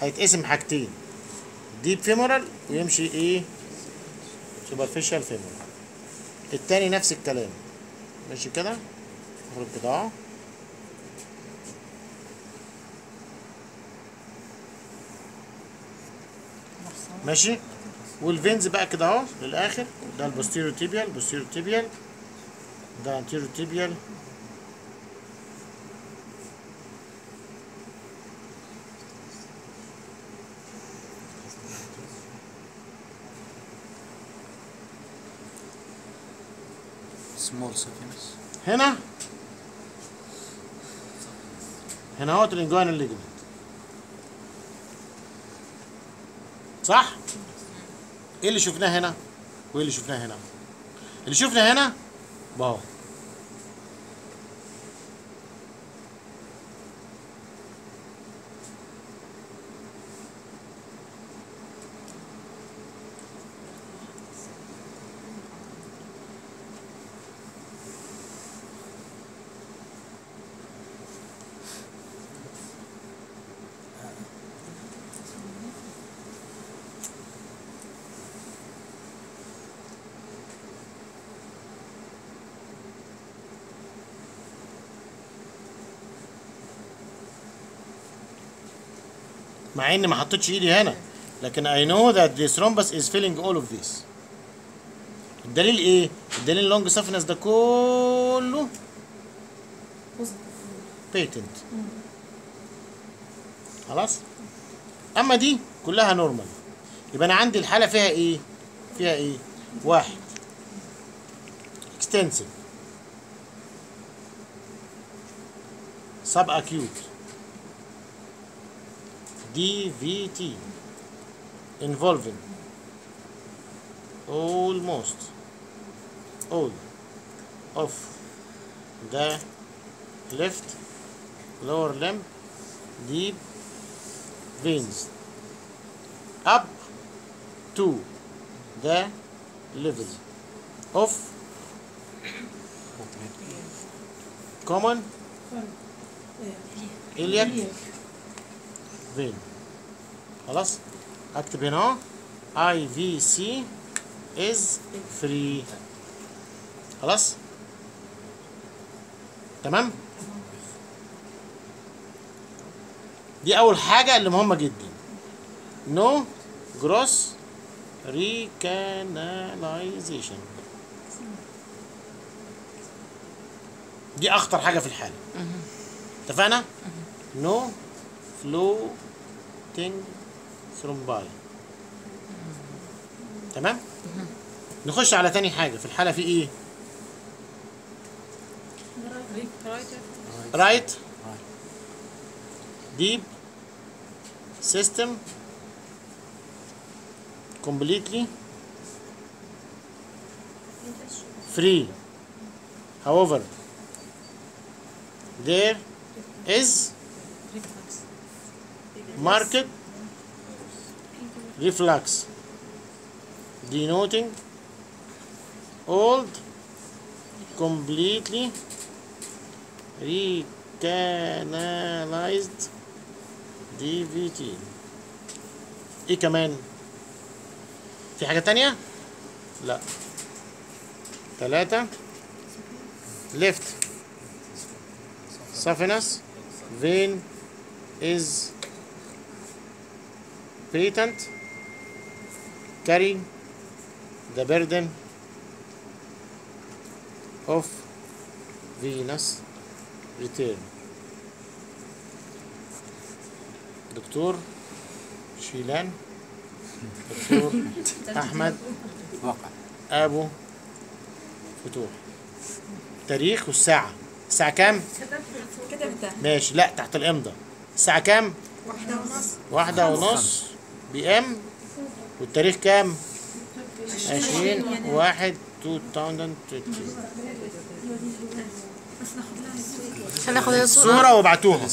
هيتقسم حاجتين، ديب فيمورال ويمشي ايه سوبرفيشال فيمورال. التاني نفس الكلام ماشي كده، نخرج كده اهو. ماشي، والفينز بقى كده اهو للاخر، ده البوستيريو تيبيال، بوستيريو تيبيال، ده انتيريو تيبيال، سمول سفينس هنا، هنا اهو ترينجوانال ليجمنت، صح؟ ايه اللي شفناه هنا؟ وايه اللي شفناه هنا؟ اللي شفناه هنا باهو، مع اني ما حطيتش ايدي هنا، لكن I know that this thrombus is filling all of this. الدليل ايه؟ الدليل اللونج سافنس ده كله بيتنت، خلاص. اما دي كلها نورمال، يبقى انا عندي الحاله فيها ايه؟ فيها ايه؟ واحد اكستنسيف سب اكيوت DVT involving almost all of the left lower limb, deep veins up to the level of common iliac vein. خلاص، اكتب هنا اهو IVC is free، خلاص تمام. دي اول حاجه اللي مهمه جدا، no gross recanalization، دي اخطر حاجه في الحاله، اتفقنا؟ no floating ثرومباي، تمام. نخش على تاني حاجه في الحاله، في ايه؟ رايت ديب سيستم كومبليتلي فري، however there is market reflux denoting old completely recanalized DVT. ايه كمان؟ في حاجة تانية؟ لا. تلاتة left saphenous vein is patent carrying the burden of venous return. دكتور شيلان، دكتور أحمد، أبو فتوح، تاريخ والساعة، الساعة كام؟ ماشي، لا تحت الإمضة، الساعة كام؟ 1:30 PM، والتاريخ كام؟ 20/1/2020. هناخد الصورة وابعتوها. لا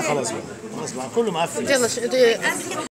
خلاص بقى، خلاص بقى كله مقفل.